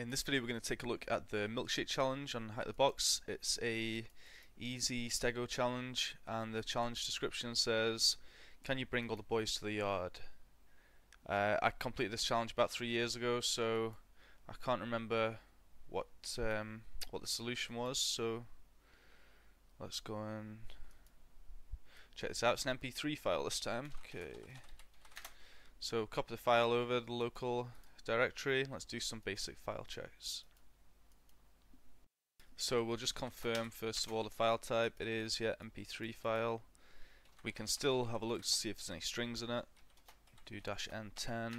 In this video we're going to take a look at the Milkshake challenge on Hack The Box. It's a easy stego challenge, and the challenge description says, can you bring all the boys to the yard? I completed this challenge about 3 years ago, so I can't remember what the solution was, so let's go and check this out. It's an MP3 file this time. Okay, so copy the file over the local directory. Let's do some basic file checks. So we'll just confirm first of all the file type. It is, yeah, MP3 file. We can still have a look to see if there's any strings in it. Do -n10.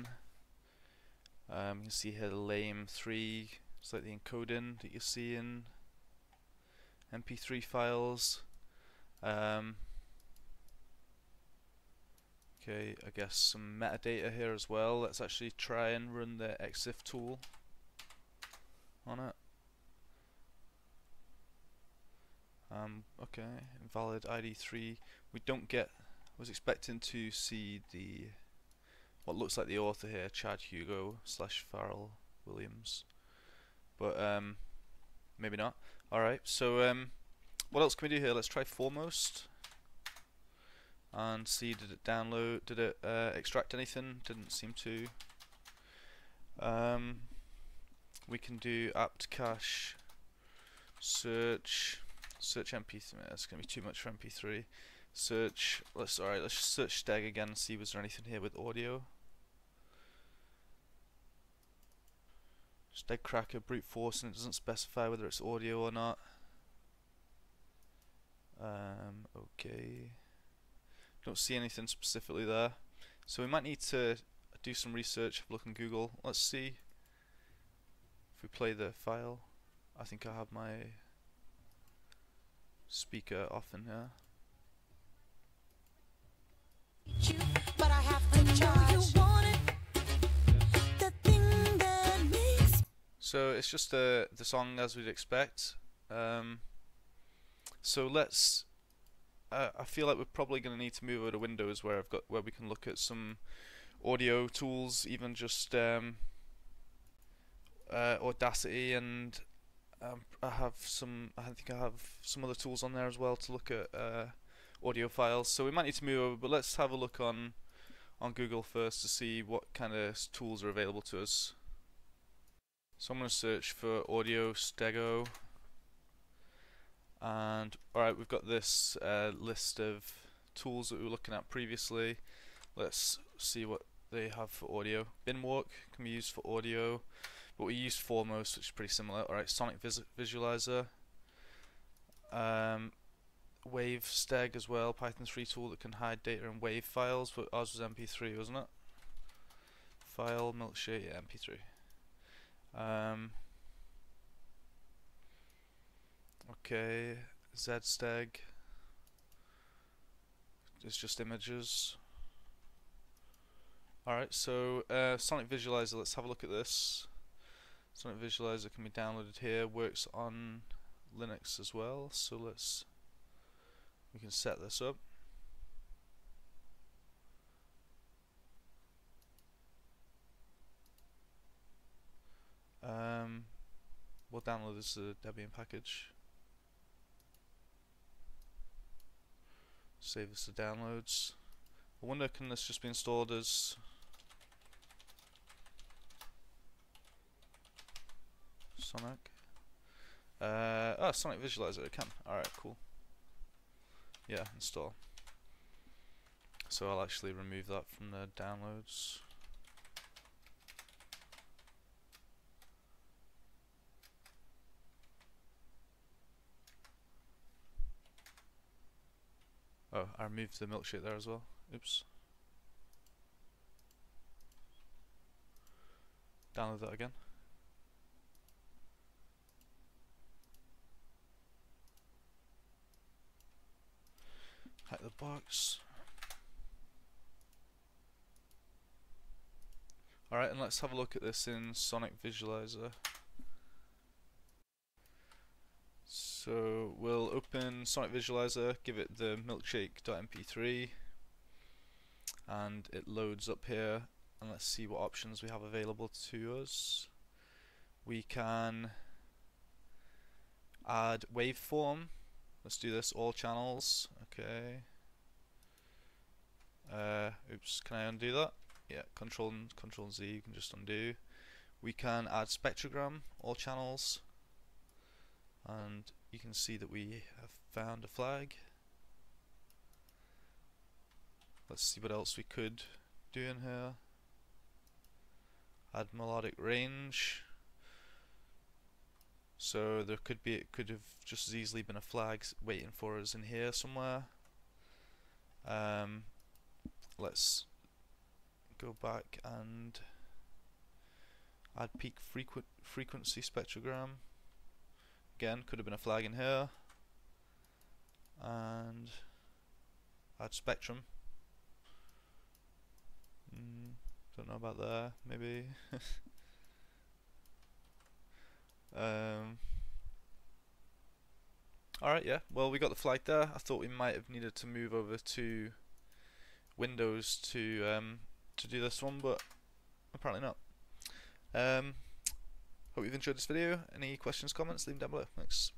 You can see here the lame3. It's like the encoding that you see in MP3 files. Okay, I guess some metadata here as well. Let's actually try and run the exiftool on it. Okay, invalid ID3. We don't get. I was expecting to see the what looks like the author here, Chad Hugo / Pharrell Williams, but maybe not. All right. So what else can we do here? Let's try Foremost and see, did it download, did it extract anything? Didn't seem to. We can do apt cache search MP3. That's gonna be too much for MP3. Search. Alright, let's just search Zsteg again and see was there anything here with audio. Zsteg cracker brute force, and it doesn't specify whether it's audio or not. Okay. Don't see anything specifically there, so we might need to do some research, have a look on Google. Let's see if we play the file. I think I have my speaker off in here. So it's just the song as we'd expect. So let's. I feel like we're probably going to need to move over to Windows, where we can look at some audio tools, even just Audacity, and I think I have some other tools on there as well to look at audio files. So we might need to move over, but let's have a look on Google first to see what kind of tools are available to us. So I'm going to search for audio stego. And alright, we've got this list of tools that we were looking at previously. Let's see what they have for audio. Binwalk can be used for audio, but we used Foremost, which is pretty similar. Alright, Sonic Visualizer, Wave Steg as well, Python 3 tool that can hide data in wave files, but ours was MP3, wasn't it? File, Milkshake, yeah, MP3. Okay, Zsteg is just images. Alright, so Sonic Visualizer, let's have a look at this. Sonic Visualizer can be downloaded here, works on Linux as well, so we can set this up. We'll download this as a Debian package. Save this to downloads. I wonder, can this just be installed as Sonic? Sonic Visualizer, it can. Alright, cool. Yeah, install. So I'll actually remove that from the downloads. Oh, I removed the Milkshake there as well. Oops. Download that again. Hack The Box. Alright, and let's have a look at this in Sonic Visualizer. So we'll open Sonic Visualizer, give it the milkshake.mp3, and it loads up here, and let's see what options we have available to us. we can add waveform. Let's do this, all channels. Okay. Oops, can I undo that? Yeah, Control Z, you can just undo. We can add spectrogram, all channels, and you can see that we have found a flag. Let's see what else we could do in here. Add melodic range. So there could be, it could have just as easily been a flag waiting for us in here somewhere. Let's go back and add peak frequency spectrogram. Again, could have been a flag in here. And add spectrum. Don't know about there, maybe. Alright, yeah, well, we got the flag there. I thought we might have needed to move over to Windows to do this one, but apparently not. Hope you've enjoyed this video. Any questions, comments, leave them down below. Thanks.